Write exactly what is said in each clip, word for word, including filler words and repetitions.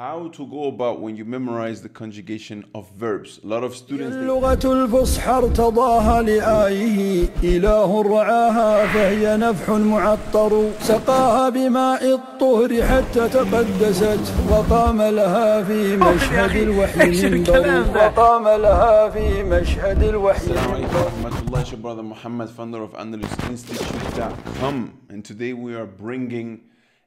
How to go about when you memorize the conjugation of verbs. A lot of students they... Brother Muhammad, founder of Andalus Institute dot com, and today we are bringing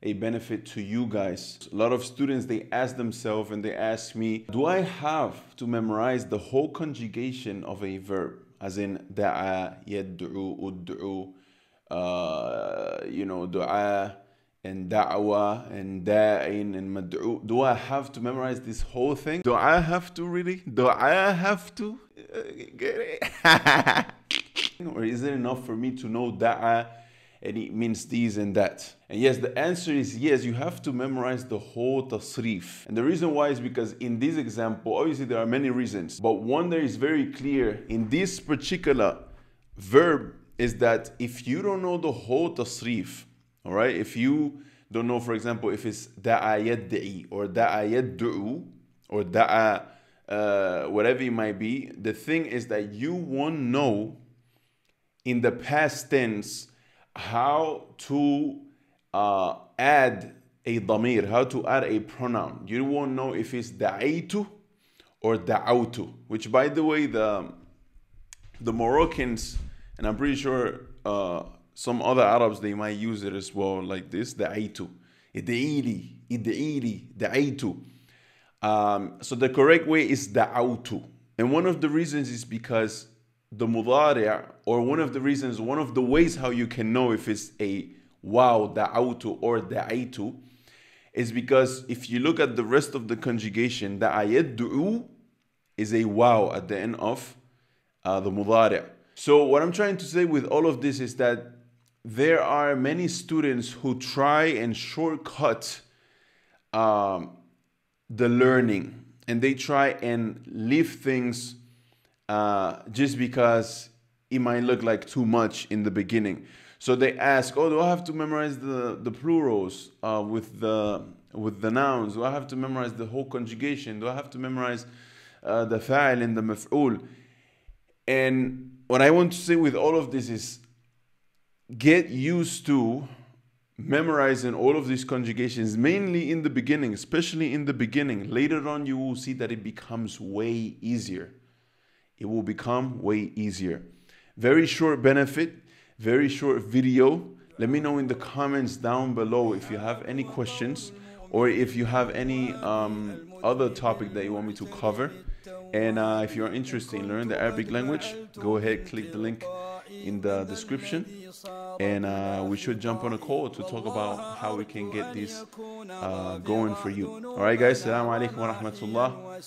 a benefit to you guys. A lot of students, they ask themselves and they ask me, do I have to memorize the whole conjugation of a verb? As in, da'a, yaddu'u, uddu'u, uh, you know, du'a, and da'wa, and da'in, and mad'u. Do I have to memorize this whole thing? Do I have to really? Do I have to? Uh, get it? Or is it enough for me to know da'a, and it means these and that? And yes, the answer is yes, you have to memorize the whole tasrif. And the reason why is because in this example, obviously there are many reasons, but one that is very clear in this particular verb is that if you don't know the whole tasrif, all right, if you don't know, for example, if it's da'ayad'i or da'ayaddu'u or da'a, uh, whatever it might be, the thing is that you won't know in the past tense how to uh, add a damir, how to add a pronoun. You won't know if it's da'aytu or da'autu, which, by the way, the the Moroccans, and I'm pretty sure uh, some other Arabs, they might use it as well, like this, da'aytu, id'ili, id'ili, da'aytu. Um, so the correct way is da'autu. And one of the reasons is because the mudari', or one of the reasons, one of the ways how you can know if it's a wow, da'autu or da'aytu, is because if you look at the rest of the conjugation, da'ayaddu'u is a wow at the end of uh, the mudari'. So what I'm trying to say with all of this is that there are many students who try and shortcut um, the learning, and they try and leave things Uh, just because it might look like too much in the beginning. So they ask, oh, do I have to memorize the, the plurals uh, with, the, with the nouns? Do I have to memorize the whole conjugation? Do I have to memorize uh, the fa'il and the maf'ul? And what I want to say with all of this is get used to memorizing all of these conjugations, mainly in the beginning, especially in the beginning. Later on, you will see that it becomes way easier. It will become way easier. Very short benefit, very short video. Let me know in the comments down below if you have any questions or if you have any um, other topic that you want me to cover. And uh, if you're interested in learning the Arabic language, go ahead, click the link in the description, and uh, we should jump on a call to talk about how we can get this uh, going for you. Alright guys, salaam alaikum warahmatullahi wa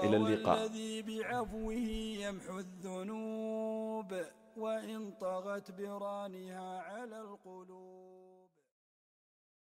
ila al liqaa.